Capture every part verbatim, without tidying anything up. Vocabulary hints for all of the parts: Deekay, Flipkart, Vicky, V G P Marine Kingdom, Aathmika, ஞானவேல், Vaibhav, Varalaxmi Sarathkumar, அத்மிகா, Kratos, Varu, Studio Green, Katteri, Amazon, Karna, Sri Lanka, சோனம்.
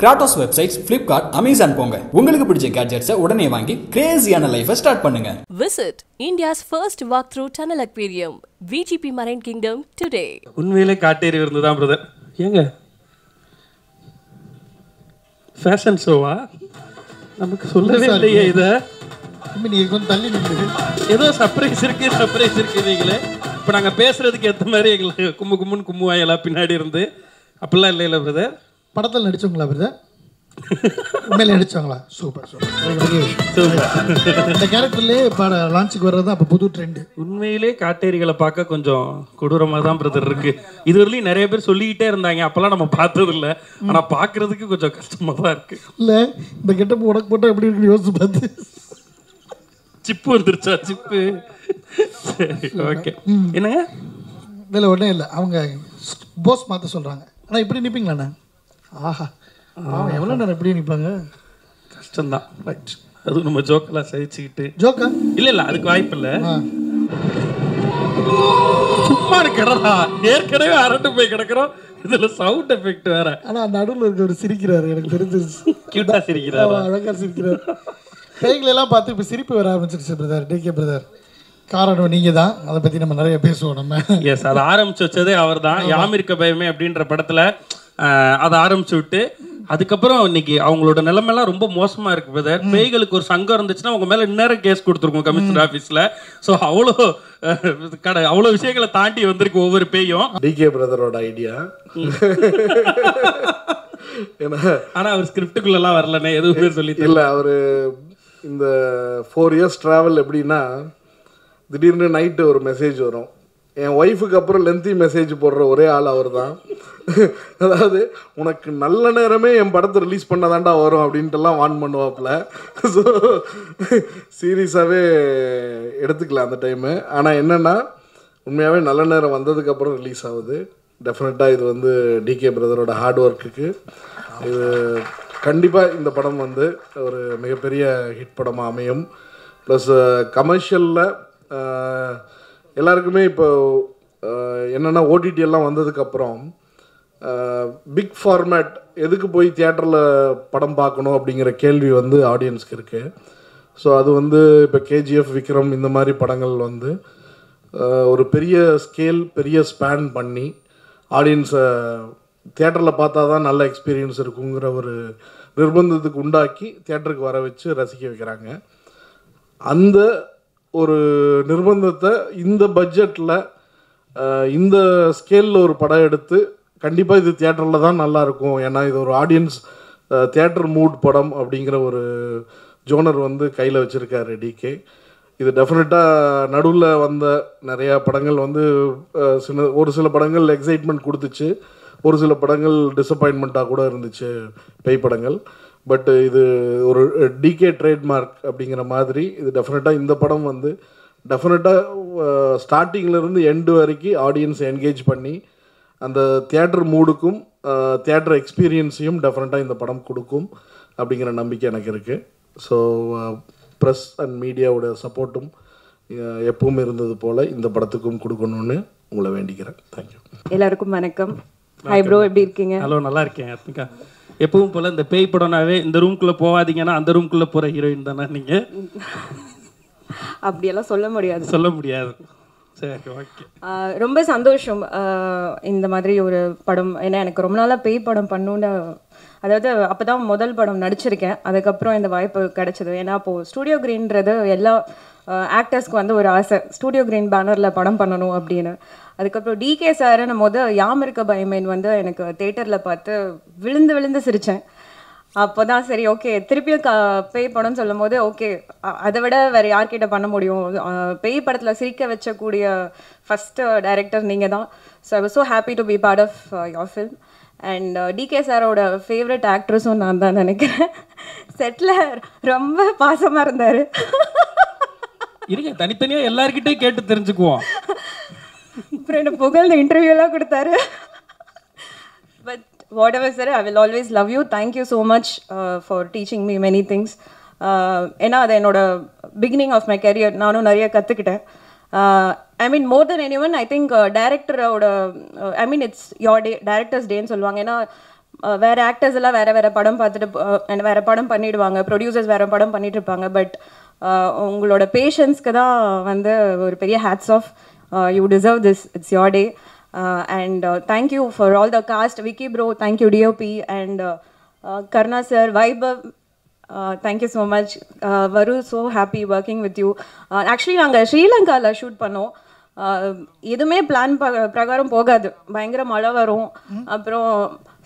Kratos websites, Flipkart, Amazon ponga. Ungalukku pidicha gadgets udane vaangi crazy ana life start pannunga. Visit India's first walkthrough tunnel aquarium, V G P Marine Kingdom today. Unmele kaateri irundha brother. Yenga? Fashion show ah? Namakku sollave illaiya idha. Amma nee kon thalli nindhu. Edho surprise irukku, surprise irukku neengale. Ipo naanga pesuradhukku etha mari engala kummu kummun kummu ayala pinnadi irundhu. Appilla illaila brother. படத்தில் நடிச்சவங்களா brother? உண்மையில நடிச்சவங்களா? Super super super. இந்த கேரக்டர்லயே பாட லான்ச்சுக்கு வர்றது அப்ப புது trend. உண்மையிலே காட்டேரிகளை பார்க்க கொஞ்சம் கொடூரமா தான் பிரதர் இருக்கு. இதுவரையிலும் நிறைய பேர் சொல்லிட்டே இருந்தாங்க, அப்பலாம் நம்ம பார்த்தது இல்ல. ஆனா பார்க்கிறதுக்கு கொஞ்சம் கஷ்டமா தான் இருக்கு. இல்ல இந்த கெட்டப் உடக்கு போட்டா எப்படி இருக்குன்னு யோசிச்சு பார்த்து. சிப்பு வந்துருச்சா சிப்பு? ஓகே. என்னங்க? வேற ஒண்ணே இல்ல. அவங்க போஸ் மாத்த சொல்றாங்க. ஆனா இப்படி நிப்பீங்களானே? ஆஹா பாவம் எவ்வளோ நேரம் எப்படி நிற்பாங்க, கஷ்டம்தான். ரைட், அது நம்ம ஜோக்கெல்லாம் சகிச்சுக்கிட்டு. ஜோக்கா? இல்லை இல்லை, அதுக்கு வாய்ப்பு இல்லை. சும்மா இருக்கிறதா, ஏற்கனவே அரட்டு போய் கிடக்கிறோம், இதில் சவுண்ட் எஃபெக்ட் வேற. ஆனால் நடுவில் இருக்கிற சிரிக்கிறாரு, எனக்கு தெரிஞ்சிருச்சு. கியூட்டாக சிரிக்கிறாரு, அழகாக சிரிக்கிறாரு. பேய்களெல்லாம் பார்த்து இப்போ சிரிப்பு வர ஆரம்பிச்சிருச்சு பிரதர், டி கே பிரதர். காரணம் நீங்க தான், அதை பற்றி நம்ம நிறைய பேசுவோம். நம்ம எஸ், அதை ஆரம்பிச்சு வச்சதே அவர் தான். யாம் இருக்க பயமே அப்படின்ற படத்தில் அதை ஆரம்பிச்சு விட்டு, அதுக்கப்புறம் இன்னைக்கு அவங்களோட நிலைமைலாம் ரொம்ப மோசமாக இருக்குது பிரதர். பேய்களுக்கு ஒரு சங்கம் இருந்துச்சுன்னா அவங்க மேலே இன்னும் கேஸ் கொடுத்துருக்கோம் கமிஷனர் ஆஃபீஸில். ஸோ அவ்வளோ கடை அவ்வளோ விஷயங்களை தாண்டி வந்திருக்கு ஒவ்வொரு பேயும். டி கே பிரதரோட ஐடியா. ஆனால் அவர் ஸ்கிரிப்டுக்குள்ளெல்லாம் வரலனே, எதுவுமே சொல்லி இல்லை. அவர் இந்த ஃபோர் இயர்ஸ் ட்ராவல் எப்படின்னா, திடீர்னு நைட்டு ஒரு மெசேஜ் வரும். என் ஒய்ஃபுக்கு அப்புறம் லென்த்தி மெசேஜ் போடுற ஒரே ஆள் அவர் தான். அதாவது உனக்கு நல்ல நேரமே என் படத்தை ரிலீஸ் பண்ணதாண்டா வரும் அப்படின்ட்டுலாம் வான் பண்ணுவாப்பில். ஸோ சீரியஸாகவே எடுத்துக்கலாம் அந்த டைமு. ஆனால் என்னென்னா உண்மையாகவே நல்ல நேரம் வந்ததுக்கப்புறம் ரிலீஸ் ஆகுது. டெஃபினட்டாக இது வந்து டி கே பிரதரோட ஹார்ட் ஒர்க்குக்கு இது கண்டிப்பாக இந்த படம் வந்து ஒரு மிகப்பெரிய ஹிட் படமாக அமையும். ப்ளஸ் கமர்ஷியலில் எல்லாருக்குமே இப்போ என்னென்னா ஓடிடி எல்லாம் வந்ததுக்கப்புறம் பிக் ஃபார்மேட் எதுக்கு போய் தியேட்டரில் படம் பார்க்கணும் அப்படிங்கிற கேள்வி வந்து ஆடியன்ஸ்க்கு இருக்குது. ஸோ அது வந்து இப்போ கே ஜி எஃப், விக்ரம் இந்த மாதிரி படங்கள் வந்து ஒரு பெரிய ஸ்கேல் பெரிய ஸ்பேன் பண்ணி ஆடியன்ஸை தியேட்டரில் பார்த்தா தான் நல்ல எக்ஸ்பீரியன்ஸ் இருக்குங்கிற ஒரு நிர்பந்தத்துக்கு உண்டாக்கி தியேட்டருக்கு வர வச்சு ரசிக்க வைக்கிறாங்க. அந்த ஒரு நிர்பந்தத்தை இந்த பட்ஜெட்டில் இந்த ஸ்கேலில் ஒரு படம் எடுத்து கண்டிப்பாக இது தியேட்டரில் தான் நல்லாயிருக்கும். ஏன்னா இது ஒரு ஆடியன்ஸ் தியேட்டர் மூட் படம் அப்படிங்கிற ஒரு ஜோனர் வந்து கையில் வச்சுருக்காரு டி கே. இது டெஃபினட்டாக நடுவில் வந்த நிறையா படங்கள் வந்து சின்ன ஒரு சில படங்கள் எக்ஸைட்மெண்ட் கொடுத்துச்சு, ஒரு சில படங்கள் டிஸப்பாயின்மெண்ட்டாக கூட இருந்துச்சு பேய் படங்கள். பட் இது ஒரு டி கே ட்ரேட்மார்க் அப்படிங்கிற மாதிரி இது டெஃபினட்டாக இந்த படம் வந்து டெஃபினட்டாக ஸ்டார்டிங்கிலேருந்து எண்டு வரைக்கும் ஆடியன்ஸ் என்கேஜ் பண்ணி அந்த தியேட்டர் மூடுக்கும் தியேட்டர் எக்ஸ்பீரியன்ஸையும் டெஃபினட்டாக இந்த படம் கொடுக்கும் அப்படிங்கிற நம்பிக்கை எனக்கு இருக்குது. ஸோ ப்ரெஸ் அண்ட் மீடியாவோட சப்போர்ட்டும் எப்பவும் இருந்தது போல் இந்த படத்துக்கும் கொடுக்கணும்னு உங்களை வேண்டிக்கிறேன். தேங்க்யூ. எல்லாருக்கும் வணக்கம். ஹாய் ப்ரோ, எப்படி இருக்கீங்க? ஹலோ, நல்லா இருக்கேன் அத்மிகா. எப்பவும் போல் இந்த பேய் படம்னாவே இந்த ரூம்குள்ளே போகாதீங்கன்னா அந்த ரூம்குள்ளே போகிற ஹீரோயின் தானே நீங்கள்? அப்படியெல்லாம் சொல்ல முடியாது, சொல்ல முடியாது. சரி, ஓகே. ரொம்ப சந்தோஷம் இந்த மாதிரி ஒரு படம். ஏன்னா எனக்கு ரொம்ப நாளாக பேய் படம் பண்ணணுன்னு, அதாவது அப்போ தான் முதல் படம் நடிச்சிருக்கேன், அதுக்கப்புறம் இந்த வாய்ப்பு கிடச்சிது. ஏன்னா அப்போது ஸ்டூடியோ கிரீன்றது எல்லா ஆக்டர்ஸ்க்கு வந்து ஒரு ஆசை, ஸ்டூடியோ கிரீன் பேனரில் படம் பண்ணணும் அப்படின்னு. அதுக்கப்புறம் டி கே சாருன்னும் போது யாம் இருக்க பயமேன் வந்து எனக்கு தேட்டரில் பார்த்து விழுந்து விழுந்து சிரித்தேன். அப்போ தான் சரி ஓகே, திருப்பியும் க பேய் படம்னு சொல்லும் போது ஓகே, அதை விட வேறு யார்கிட்ட பண்ண முடியும்? பேய் படத்தில் சிரிக்க வச்சக்கூடிய ஃபஸ்ட்டு டைரக்டர் நீங்கள் தான். So I was so happy to be part of your film. And D K சாரோட ஃபேவரட் ஆக்ட்ரஸும் நான் தான் நினைக்கிறேன். செட்டில் ரொம்ப பாசமாக இருந்தார். இருங்க, தனித்தனியாக எல்லாருக்கிட்டையும் கேட்டு தெரிஞ்சுக்குவோம். அப்புறம் என்ன புகழ்ந்த இன்டர்வியூலாம் கொடுத்தாரு. But whatever sir, I will always love you. Thank you so much for teaching me many things. ஏன்னா அது என்னோட பிகினிங் ஆஃப் மை கரியர், நானும் நிறைய கற்றுக்கிட்டேன். I mean more than any one I think டேரக்டரோட, I mean it's your day, directors டேன்னு சொல்லுவாங்க. ஏன்னா Uh, where actors alla vera vera padam paathittu and vera padam panniduvaanga, producers vera padam panniterpaanga, but ungaloda patience ku da vanda or periya hats off. Uh, you deserve this, it's your day. Uh, and uh, thank you for all the cast, Vicky bro, thank you D O P, and uh, uh, Karna sir, Vaibhav, uh, thank you so much. uh, Varu, so happy working with you. Uh, actually nanga Sri Lanka la shoot pannom. எதுவுமே plan பிரகாரம் போகாது, பயங்கர மழை வரும், அப்புறம்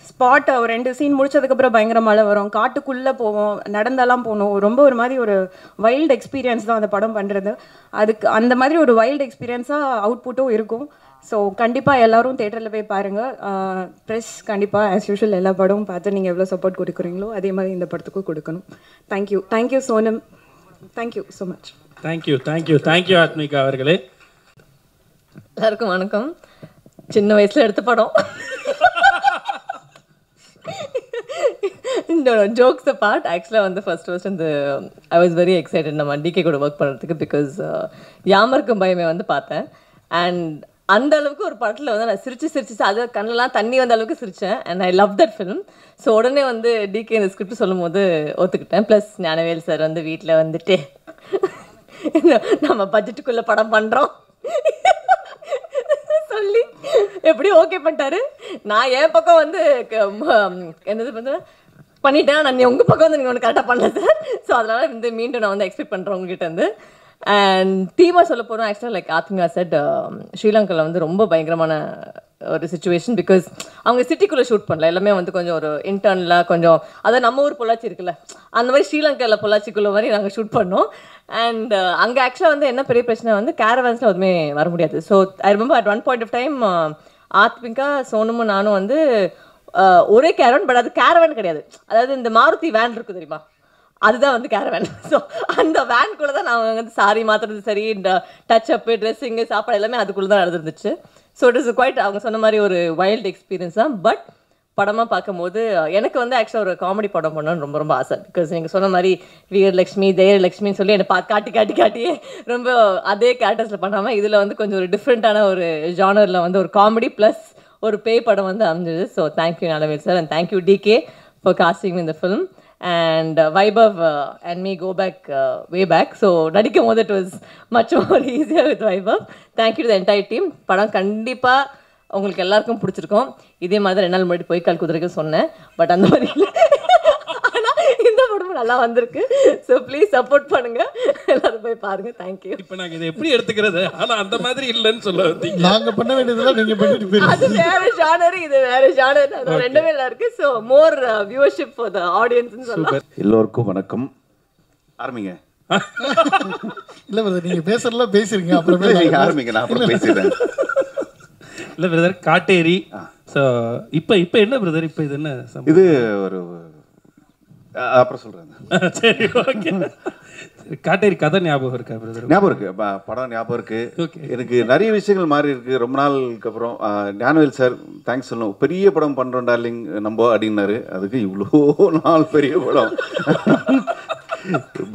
spot ஒரு ரெண்டு scene முடிச்சதுக்கப்புறம் பயங்கர மழை வரும், காட்டுக்குள்ளே போவோம், நடந்தெல்லாம் போகணும், ரொம்ப ஒரு மாதிரி ஒரு வைல்டு எக்ஸ்பீரியன்ஸ் தான் அந்த படம் பண்ணுறது. அதுக்கு அந்த மாதிரி ஒரு வைல்டு எக்ஸ்பீரியன்ஸாக அவுட்புட்டும் இருக்கும். ஸோ கண்டிப்பாக எல்லோரும் தேட்டரில் போய் பாருங்கள். ப்ரெஸ் கண்டிப்பாக ஆஸ் யூஷுவல் எல்லா படமும் பார்த்து நீங்கள் எவ்வளோ சப்போர்ட் கொடுக்குறீங்களோ அதே மாதிரி இந்த படத்துக்கும் கொடுக்கணும். Thank you, thank you சோனம், thank you so much. Thank you, thank you, thank you Athmika அவர்களே. எல்லாருக்கும் வணக்கம். சின்ன வயசில் எடுத்த படம், இந்த ஜோக்ஸ் பார்ட் ஆக்சுவலாக வந்து ஃபர்ஸ்ட் ஃபர்ஸ்ட் இந்த ஐ வாஸ் வெரி எக்ஸைட்டட் நம்ம டிகே கூட ஒர்க் பண்ணுறதுக்கு, பிகாஸ் யாமர்க்கும் பயமே வந்து பார்த்தேன். அண்ட் அந்த அளவுக்கு ஒரு படத்தில் வந்து நான் சிரித்து சிரிச்சு அது கண்ணெல்லாம் தண்ணி வந்த அளவுக்கு சிரித்தேன். And I love that film. So உடனே வந்து டிகே இந்த ஸ்கிரிப்ட் சொல்லும் போது ஒத்துக்கிட்டேன். ப்ளஸ் ஞானவேல் சார் வந்து வீட்டில் வந்துட்டு நம்ம பட்ஜெட்டுக்குள்ளே படம் பண்ணுறோம் சொல்லி எப்படி ஓகே பண்ணிட்டாரு. நான் என் பக்கம் வந்து என்னது பார்த்தா பண்ணிட்டேன், நான் உங்கள் பக்கம் வந்து நீங்கள் ஒன்று கரெக்டாக பண்ணல சார். ஸோ அதனால் வந்து மீண்டும் நான் வந்து எக்ஸ்பெக்ட் பண்ணுறேன் உங்ககிட்ட வந்து. அண்ட் தீமாக சொல்ல போகிறோம், ஆக்சுவலாக லைக் ஆத்மிகா செட் ஸ்ரீலங்காவில் வந்து ரொம்ப பயங்கரமான ஒரு சுச்சுவேஷன், பிகாஸ் அவங்க சிட்டிக்குள்ளே ஷூட் பண்ணல, எல்லாமே வந்து கொஞ்சம் ஒரு இன்டர்னலாக கொஞ்சம் அதை நம்ம ஊர் பொள்ளாச்சி இருக்குல்ல அந்த மாதிரி ஸ்ரீலங்காவில் பொள்ளாச்சிக்குள்ளே மாதிரி நாங்கள் ஷூட் பண்ணோம். அண்ட் அங்கே ஆக்சுவலாக வந்து என்ன பெரிய பிரச்சனை வந்து கேரவான்ஸில் எதுவுமே வர முடியாது. So I remember at one point of time Athmika சோனமும் நானும் வந்து ஒரே கேரவன், பட் அது கேரவன் கிடையாது, அதாவது இந்த மாருதி வேன் இருக்குது தெரியுமா, அதுதான் வந்து கேரவேன். ஸோ அந்த வேன்குள்ளே தான் நாங்கள் வந்து சாரி மாற்றுறது சரி, இந்த டச் அப்பு, ட்ரெஸ்ஸிங்கு, சாப்பாடு எல்லாமே அதுக்குள்ளே தான் நடந்துருந்துச்சு. ஸோ இட் இஸ் குவைட் அவங்க சொன்ன மாதிரி ஒரு வைல்டு எக்ஸ்பீரியன்ஸ் தான். பட் படமாக பார்க்கும்போது எனக்கு வந்து ஆக்சுவலாக ஒரு காமெடி படம் பண்ணணும்னு ரொம்ப ரொம்ப ஆசை, பிகாஸ் நீங்கள் சொன்ன மாதிரி வீரலக்ஷ்மி தைரியலக்ஷ்மின்னு சொல்லி என்னை பா காட்டி காட்டி காட்டியே ரொம்ப அதே கேரக்டர்ஸில் பண்ணாமல் இதில் வந்து கொஞ்சம் ஒரு டிஃப்ரெண்ட்டான ஒரு ஜானரில் வந்து ஒரு காமெடி ப்ளஸ் ஒரு பேய் படம் வந்து அமைஞ்சது. So thank you Nallavel sir, and thank you decay for casting இந்த film. And uh, Vaibhav uh, and me go back, uh, way back. So, Nadika Mode, it was much more easier with Vaibhav. Thank you to the entire team. Padam kandipa ungalku ellarkum pidichirukum. Idhe maadhiri enal mudhi poi kal kudrake sonna, but andha mari illa. Ana indha padam nalla vandirukku. So, please support panunga. Ellarum poi paarenga. Thank you. Ipo naanga idhe eppadi eduthukiradhu? Ana andha maadhiri illan solla vandinga. Naanga panna vendiyadha neenga pannittu poireenga. Adhu vera genre, idhu vera genre. Adhu rendume illa irukku. So more uh, viewership for the audience nu solla. Ellorkum vanakkam. Aarambiga. Illa brother neenga pesarala pesiringa appuram neenga aarambiga, na appuram pesirren. Illa brother Kaateri. So ipo ipo enna brother ipo idu enna sambandham? Idhu oru அப்புறம் சொல்கிறேன். சரி okay. காட்டேரி கதை ஞாபகம் இருக்கா brother? ஞாபகம் இருக்குது, படம் ஞாபகம் இருக்குது. ஓகே, எனக்கு நிறைய விஷயங்கள் மாறி இருக்குது ரொம்ப நாளுக்கு அப்புறம். ஞானவேல் சார் தேங்க்ஸ் சொல்லணும், பெரிய படம் பண்ணுறோம் டார்லிங் நம்ம அப்படின்னாரு, அதுக்கு இவ்வளோ நாள் பெரிய படம்.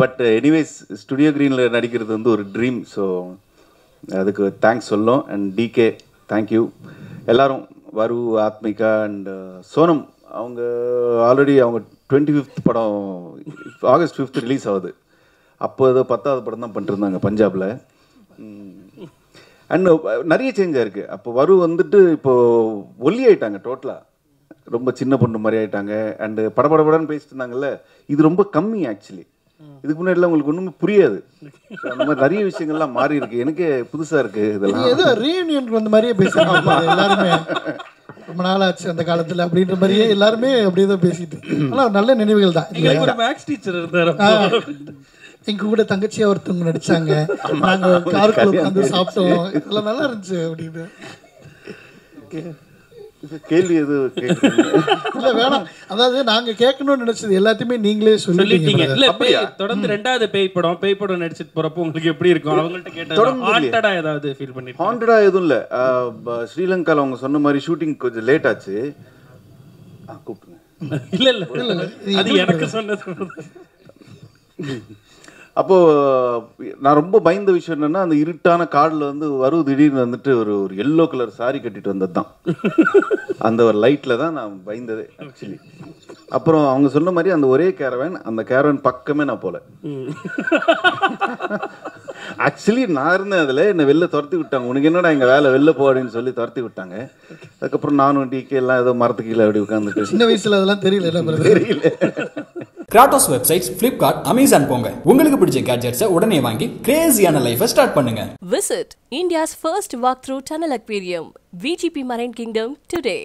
பட் எனிவேஸ் ஸ்டுடியோ க்ரீனில் நடிக்கிறது வந்து ஒரு ட்ரீம். ஸோ அதுக்கு தேங்க்ஸ் சொல்லணும். And decay thank you. எல்லோரும் வரு, ஆத்மிகா அண்ட் சோனம் அவங்க ஆல்ரெடி அவங்க டுவெண்ட்டி ஃபிஃப்த் படம் ஆகஸ்ட் ஃபிஃப்த் ரிலீஸ் ஆகுது. அப்போ ஏதோ பத்தாவது படம் தான் பண்ணிட்டுருந்தாங்க பஞ்சாபில். அண்ட் நிறைய சேஞ்சாக இருக்குது. அப்போ வரு வந்துட்டு இப்போது ஒல்லி ஆகிட்டாங்க, டோட்டலாக ரொம்ப சின்ன பொண்ணு மாதிரி ஆகிட்டாங்க. அண்டு படபடபடன்னு பேசிட்டு இருந்தாங்கல்ல, இது ரொம்ப கம்மி ஆக்சுவலி. இதுக்கு முன்னாடிலாம் உங்களுக்கு ஒன்றுமே புரியாது, அந்த மாதிரி நிறைய விஷயங்கள்லாம் மாறி இருக்குது. எனக்கே புதுசாக இருக்குது இதெல்லாம். ஏதோ ரீயூனியனுக்கு வந்த மாதிரியே பேசுகிறாங்க எல்லாருமே, ரொம்ப நாள் ஆச்சு அந்த காலத்தில் அப்படின்ற மாதிரியே எல்லாருமே அப்படியே தான் பேசிட்டு. ஆனால் நல்ல நினைவுகள் தான். எங்கள் கூட தங்கச்சியாக ஒருத்தவங்க நடித்தாங்க, நாங்கள் காருக்கு வந்து சாப்பிட்டோம், இதெல்லாம் நல்லா இருந்துச்சு அப்படின்னு. கேள்வி எதுவும் இல்லை, வேணாம். அதாவது நாங்கள் கேட்கணும்னு நினச்சது எல்லாத்தையுமே நீங்களே சொல்லிட்டீங்க. இல்லை, தொடர்ந்து ரெண்டாவது பேய் படம் பேய் படம் நடிச்சிட்டு போகிறப்போ உங்களுக்கு எப்படி இருக்கும்? அவங்கள்ட்ட கேட்டா ஏதாவது ஃபீல் பண்ணி ஹாண்டடாக எதுவும் இல்லை. ஸ்ரீலங்காவில் அவங்க சொன்ன மாதிரி ஷூட்டிங் கொஞ்சம் லேட் ஆச்சு. ஆ கூப்பிடுங்க. இல்லை இல்லை, அது எனக்கு சொன்னது. அப்போ நான் ரொம்ப பயந்த விஷயம் என்னன்னா அந்த இருட்டான காடுல வந்து வரு திடீர்னு வந்துட்டு ஒரு ஒரு எல்லோ கலர் சாரி கட்டிட்டு வந்தது தான். அந்த ஒரு லைட்ல தான் நான் பயந்ததே ஆக்சுவலி. அப்புறம் அவங்க சொன்ன மாதிரி அந்த ஒரே கேரவேன், அந்த கேரவேன் பக்கமே நான் போல. ஆக்சுவலி நான் இருந்தேன் அதில், என்னை வெளில துரத்தி விட்டாங்க. உனக்கு என்னடா எங்கள் வேலை வெளில போடின்னு சொல்லி துரத்தி விட்டாங்க. அதுக்கப்புறம் நானும் டி.கே. எல்லாம் ஏதோ மரத்துக்கு கீழே அப்படி உட்காந்துட்டு சின்ன வயசுல அதெல்லாம் தெரியல தெரியல. Kratos websites, Flipkart, Amazon போங்க. உங்களுக்கு பிடிச்ச gadgets உடனே வாங்கி கிரேசியான லைஃபை ஸ்டார்ட் பண்ணுங்க. Visit India's first walk-through tunnel aquarium, V G P Marine Kingdom today.